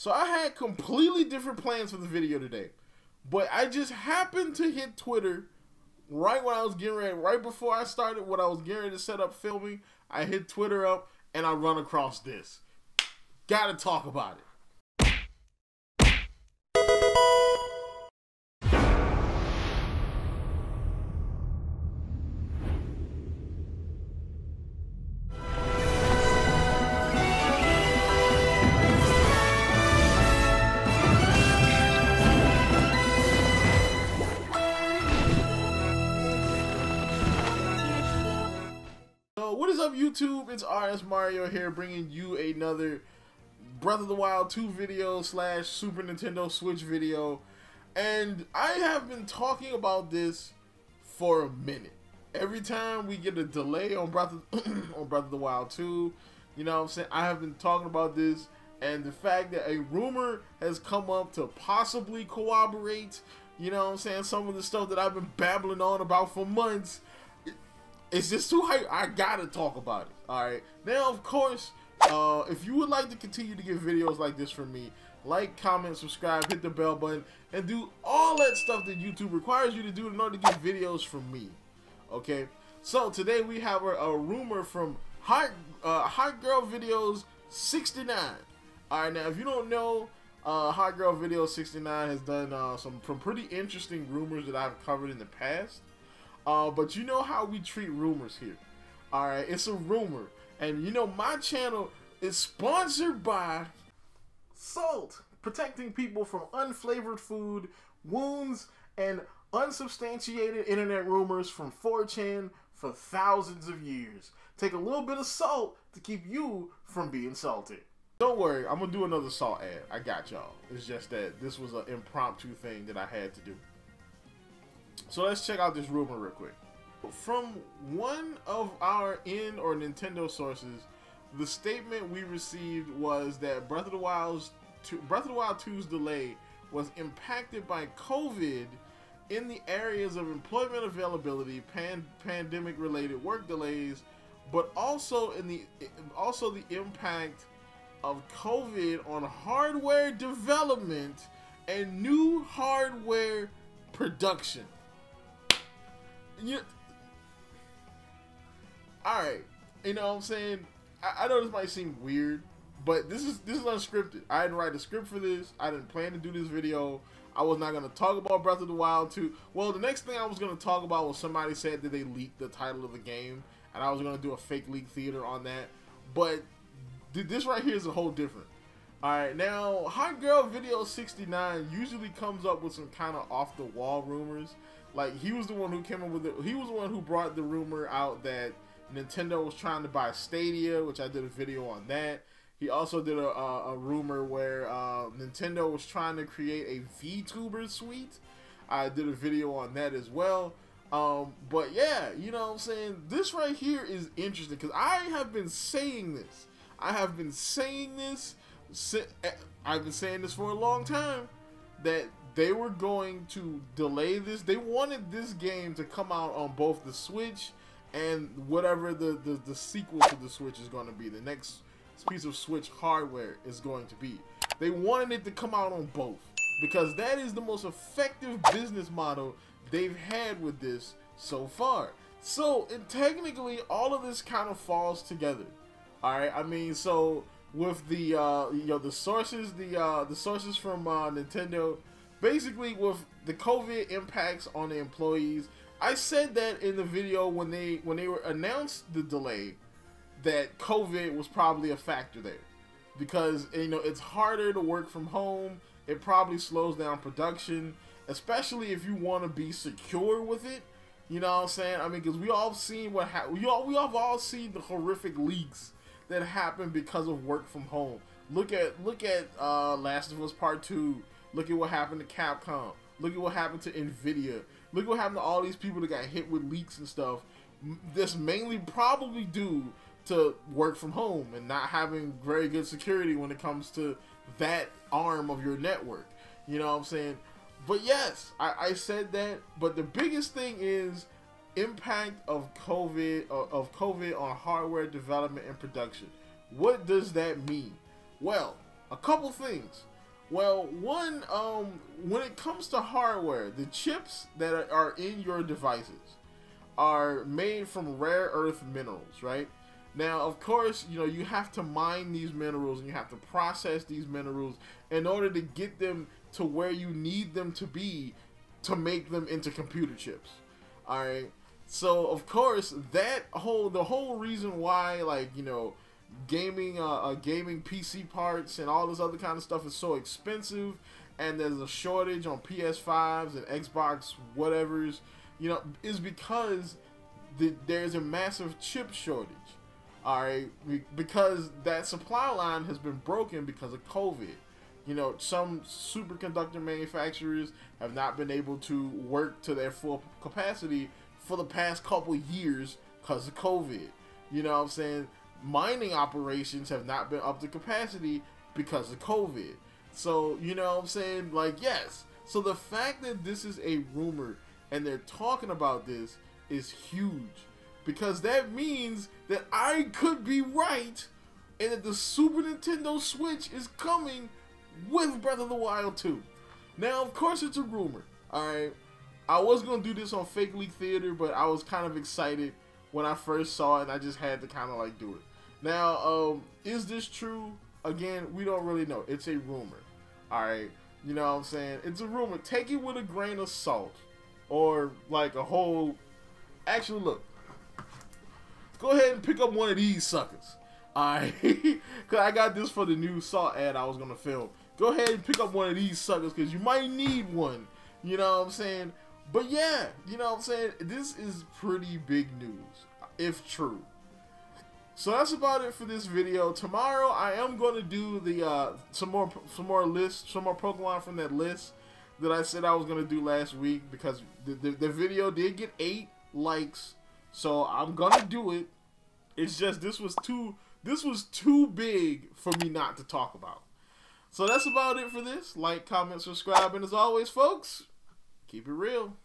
So I had completely different plans for the video today, but I just happened to hit Twitter right when I was getting ready, right before I started what I was getting ready to set up filming. I hit Twitter up and I run across this. Gotta talk about it. YouTube, it's RS Mario here, bringing you another Breath of the Wild 2 video / Super Nintendo Switch video, and I have been talking about this for a minute. Every time we get a delay on Breath of the Wild 2, you know what I'm saying, I have been talking about this, and the fact that a rumor has come up to possibly corroborate, you know what I'm saying, some of the stuff that I've been babbling on about for months. It's just too hype. I gotta talk about it. Alright. Now, of course, if you would like to continue to get videos like this from me, like, comment, subscribe, hit the bell button, and do all that stuff that YouTube requires you to do in order to get videos from me. Okay? So, today we have a rumor from Hot Girl Videos 69. Alright, now, if you don't know, Hot Girl Videos 69 has done some pretty interesting rumors that I've covered in the past. But you know how we treat rumors here. Alright, it's a rumor. And you know my channel is sponsored by salt. Protecting people from unflavored food, wounds, and unsubstantiated internet rumors from 4chan for thousands of years. Take a little bit of salt to keep you from being salted. Don't worry, I'm going to do another salt ad. I got y'all. It's just that this was an impromptu thing that I had to do. So let's check out this rumor real quick. From one of our Nintendo sources, the statement we received was that Breath of the Wild 2's delay was impacted by COVID in the areas of employment availability, pandemic-related work delays, but also the impact of COVID on hardware development and new hardware production. Alright, you know what I'm saying? I know this might seem weird, but this is unscripted. I didn't write a script for this. I didn't plan to do this video. I was not going to talk about Breath of the Wild 2. Well, the next thing I was going to talk about was somebody said that they leaked the title of the game, and I was going to do a fake leak theater on that. But this right here is a whole different. Alright, now, Hot Girl Video 69 usually comes up with some kind of off-the-wall rumors. Like, he was the one who came up with it. He was the one who brought the rumor out that Nintendo was trying to buy Stadia, which I did a video on that. He also did a rumor where Nintendo was trying to create a VTuber suite. I did a video on that as well. But yeah, you know what I'm saying? This right here is interesting because I have been saying this. I've been saying this for a long time, that they were going to delay this. They wanted this game to come out on both the Switch and whatever the sequel to the Switch is going to be. The next piece of Switch hardware is going to be. They wanted it to come out on both because that is the most effective business model they've had with this so far. So, and technically, all of this kind of falls together. All right, I mean, so with the you know, the sources from Nintendo. Basically, with the COVID impacts on the employees, I said that in the video when they were announced the delay, that COVID was probably a factor there, because you know it's harder to work from home. It probably slows down production, especially if you want to be secure with it. You know what I'm saying? I mean, because we all have all seen the horrific leaks that happen because of work from home. Look at Last of Us Part 2. Look at what happened to Capcom. Look at what happened to Nvidia. Look at what happened to all these people that got hit with leaks and stuff. This mainly probably due to work from home and not having very good security when it comes to that arm of your network. You know what I'm saying? But yes, I said that. But the biggest thing is impact of COVID on hardware development and production. What does that mean? Well, a couple things. Well, one, when it comes to hardware, the chips that are in your devices are made from rare earth minerals, right? Now, of course, you know, you have to mine these minerals and you have to process these minerals in order to get them to where you need them to be to make them into computer chips. All right. So, of course, that the whole reason why, like, you know, gaming PC parts and all this other kind of stuff is so expensive, and there's a shortage on PS5s and Xbox whatevers, you know, is because there's a massive chip shortage. All right, because that supply line has been broken because of COVID. You know, some superconductor manufacturers have not been able to work to their full capacity for the past couple years because of COVID. You know what I'm saying? Mining operations have not been up to capacity because of COVID. So, you know what I'm saying? Like, yes. So the fact that this is a rumor and they're talking about this is huge, because that means that I could be right and that the Super Nintendo Switch is coming with Breath of the Wild 2. Now, of course, it's a rumor. Alright, I was going to do this on Fake Leak Theater, but I was kind of excited when I first saw it and I just had to kind of like do it. Now, is this true? Again, we don't really know. It's a rumor. Alright, you know what I'm saying? It's a rumor. Take it with a grain of salt. Or like a whole... Actually, look. Go ahead and pick up one of these suckers. Alright? Because I got this for the new salt ad I was going to film. Go ahead and pick up one of these suckers because you might need one. You know what I'm saying? But yeah, you know what I'm saying? This is pretty big news, if true. So that's about it for this video. Tomorrow I am going to do the some more lists, some more Pokemon from that list that I said I was going to do last week, because the video did get 8 likes. So I'm going to do it. It's just this was too big for me not to talk about. So that's about it for this. Like, comment, subscribe, and as always, folks, keep it real.